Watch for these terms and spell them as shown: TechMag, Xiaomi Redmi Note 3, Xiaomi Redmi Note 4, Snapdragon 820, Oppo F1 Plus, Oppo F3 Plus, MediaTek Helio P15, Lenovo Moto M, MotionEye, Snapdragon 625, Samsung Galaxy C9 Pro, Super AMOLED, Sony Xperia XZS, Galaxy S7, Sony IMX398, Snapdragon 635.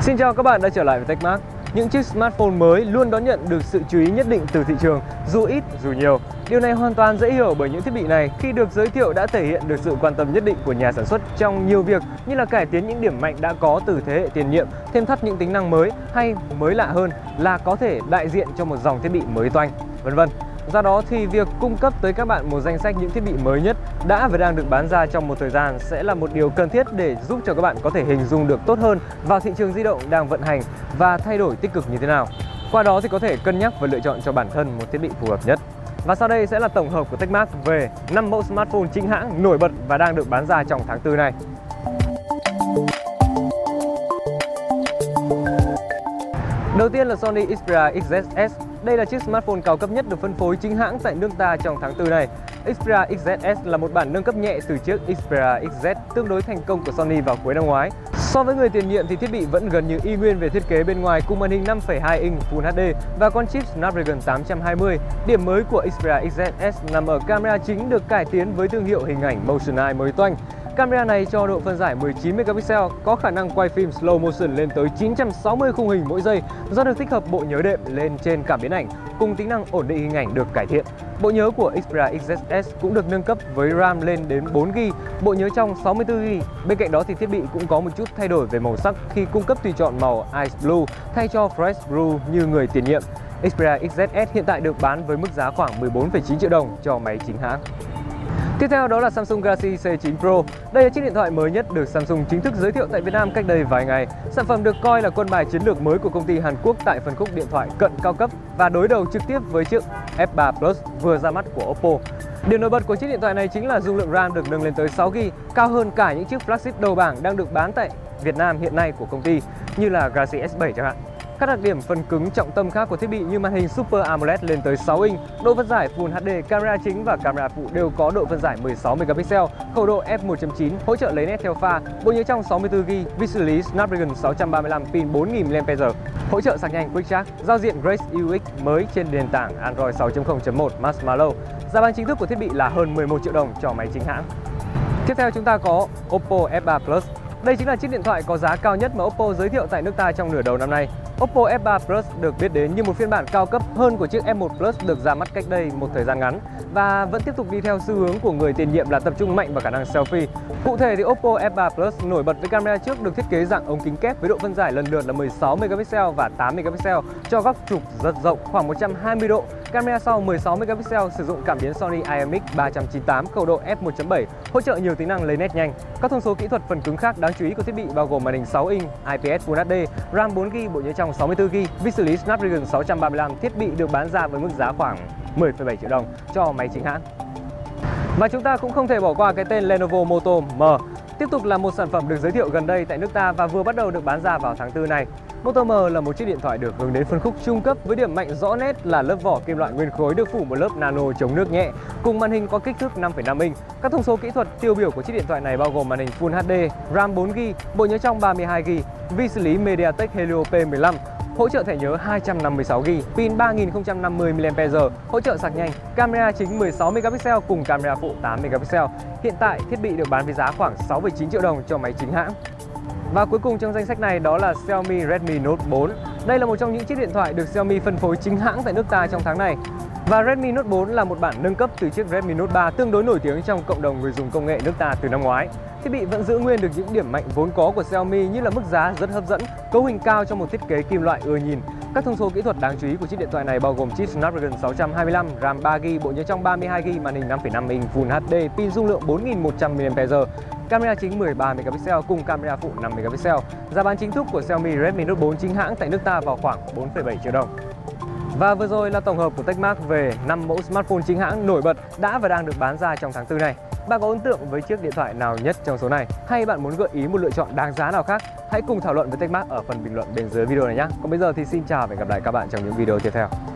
Xin chào các bạn đã trở lại với TechMag. Những chiếc smartphone mới luôn đón nhận được sự chú ý nhất định từ thị trường, dù ít dù nhiều. Điều này hoàn toàn dễ hiểu bởi những thiết bị này khi được giới thiệu đã thể hiện được sự quan tâm nhất định của nhà sản xuất trong nhiều việc như là cải tiến những điểm mạnh đã có từ thế hệ tiền nhiệm, thêm thắt những tính năng mới hay mới lạ hơn là có thể đại diện cho một dòng thiết bị mới toanh, vân vân. Do đó thì việc cung cấp tới các bạn một danh sách những thiết bị mới nhất đã và đang được bán ra trong một thời gian sẽ là một điều cần thiết để giúp cho các bạn có thể hình dung được tốt hơn vào thị trường di động đang vận hành và thay đổi tích cực như thế nào. Qua đó thì có thể cân nhắc và lựa chọn cho bản thân một thiết bị phù hợp nhất. Và sau đây sẽ là tổng hợp của TechMag về 5 mẫu smartphone chính hãng nổi bật và đang được bán ra trong tháng 4 này. Đầu tiên là Sony Xperia XZS. Đây là chiếc smartphone cao cấp nhất được phân phối chính hãng tại nước ta trong tháng 4 này. Xperia XZS là một bản nâng cấp nhẹ từ chiếc Xperia XZ tương đối thành công của Sony vào cuối năm ngoái. So với người tiền nhiệm thì thiết bị vẫn gần như y nguyên về thiết kế bên ngoài cùng màn hình 5,2 inch Full HD và con chip Snapdragon 820. Điểm mới của Xperia XZS nằm ở camera chính được cải tiến với thương hiệu hình ảnh MotionEye mới toanh. Camera này cho độ phân giải 19 megapixel, có khả năng quay phim slow motion lên tới 960 khung hình mỗi giây do được tích hợp bộ nhớ đệm lên trên cảm biến ảnh cùng tính năng ổn định hình ảnh được cải thiện. Bộ nhớ của Xperia XZS cũng được nâng cấp với RAM lên đến 4GB, bộ nhớ trong 64GB. Bên cạnh đó thì thiết bị cũng có một chút thay đổi về màu sắc khi cung cấp tùy chọn màu Ice Blue thay cho Fresh Blue như người tiền nhiệm. Xperia XZS hiện tại được bán với mức giá khoảng 14,9 triệu đồng cho máy chính hãng. Tiếp theo đó là Samsung Galaxy C9 Pro. Đây là chiếc điện thoại mới nhất được Samsung chính thức giới thiệu tại Việt Nam cách đây vài ngày. Sản phẩm được coi là quân bài chiến lược mới của công ty Hàn Quốc tại phân khúc điện thoại cận cao cấp và đối đầu trực tiếp với chiếc F3 Plus vừa ra mắt của Oppo. Điều nổi bật của chiếc điện thoại này chính là dung lượng RAM được nâng lên tới 6GB, cao hơn cả những chiếc flagship đầu bảng đang được bán tại Việt Nam hiện nay của công ty như là Galaxy S7 chẳng hạn. Các đặc điểm phần cứng trọng tâm khác của thiết bị như màn hình Super AMOLED lên tới 6 inch, độ phân giải Full HD, camera chính và camera phụ đều có độ phân giải 16 megapixel, khẩu độ f/1.9, hỗ trợ lấy nét theo pha, bộ nhớ trong 64GB, vi xử lý Snapdragon 635, pin 4000 mAh, hỗ trợ sạc nhanh Quick Charge, giao diện Grace UX mới trên nền tảng Android 6.0.1 Marshmallow. Giá bán chính thức của thiết bị là hơn 11 triệu đồng cho máy chính hãng. Tiếp theo chúng ta có Oppo F3 Plus. Đây chính là chiếc điện thoại có giá cao nhất mà Oppo giới thiệu tại nước ta trong nửa đầu năm nay. Oppo F3 Plus được biết đến như một phiên bản cao cấp hơn của chiếc F1 Plus được ra mắt cách đây một thời gian ngắn và vẫn tiếp tục đi theo xu hướng của người tiền nhiệm là tập trung mạnh vào khả năng selfie. Cụ thể thì Oppo F3 Plus nổi bật với camera trước được thiết kế dạng ống kính kép với độ phân giải lần lượt là 16 megapixel và 8 megapixel cho góc chụp rất rộng khoảng 120 độ. Camera sau 16 megapixel sử dụng cảm biến Sony IMX398, khẩu độ f/1.7, hỗ trợ nhiều tính năng lấy nét nhanh. Các thông số kỹ thuật phần cứng khác đáng chú ý của thiết bị bao gồm màn hình 6 inch, IPS Full HD, RAM 4GB, bộ nhớ trong 64GB, vi xử lý Snapdragon 635. Thiết bị được bán ra với mức giá khoảng 10,7 triệu đồng cho máy chính hãng. Và chúng ta cũng không thể bỏ qua cái tên Lenovo Moto M. Tiếp tục là một sản phẩm được giới thiệu gần đây tại nước ta và vừa bắt đầu được bán ra vào tháng 4 này. Moto M là một chiếc điện thoại được hướng đến phân khúc trung cấp với điểm mạnh rõ nét là lớp vỏ kim loại nguyên khối được phủ một lớp nano chống nước nhẹ, cùng màn hình có kích thước 5,5 inch. Các thông số kỹ thuật tiêu biểu của chiếc điện thoại này bao gồm màn hình Full HD, RAM 4GB, bộ nhớ trong 32GB, vi xử lý MediaTek Helio P15, hỗ trợ thẻ nhớ 256GB, pin 3050 mAh, hỗ trợ sạc nhanh, camera chính 16 megapixel cùng camera phụ 8 megapixel. Hiện tại thiết bị được bán với giá khoảng 6,9 triệu đồng cho máy chính hãng. Và cuối cùng trong danh sách này đó là Xiaomi Redmi Note 4. Đây là một trong những chiếc điện thoại được Xiaomi phân phối chính hãng tại nước ta trong tháng này. Và Redmi Note 4 là một bản nâng cấp từ chiếc Redmi Note 3 tương đối nổi tiếng trong cộng đồng người dùng công nghệ nước ta từ năm ngoái. Thiết bị vẫn giữ nguyên được những điểm mạnh vốn có của Xiaomi như là mức giá rất hấp dẫn, cấu hình cao trong một thiết kế kim loại ưa nhìn. Các thông số kỹ thuật đáng chú ý của chiếc điện thoại này bao gồm chip Snapdragon 625, RAM 3GB, bộ nhớ trong 32GB, màn hình 5,5 inch Full HD, pin dung lượng 4100 mAh, camera chính 13 megapixel cùng camera phụ 5 megapixel. Giá bán chính thức của Xiaomi Redmi Note 4 chính hãng tại nước ta vào khoảng 4,7 triệu đồng. Và vừa rồi là tổng hợp của TechMag về 5 mẫu smartphone chính hãng nổi bật đã và đang được bán ra trong tháng 4 này. Bạn có ấn tượng với chiếc điện thoại nào nhất trong số này? Hay bạn muốn gợi ý một lựa chọn đáng giá nào khác? Hãy cùng thảo luận với TechMag ở phần bình luận bên dưới video này nhé. Còn bây giờ thì xin chào và hẹn gặp lại các bạn trong những video tiếp theo.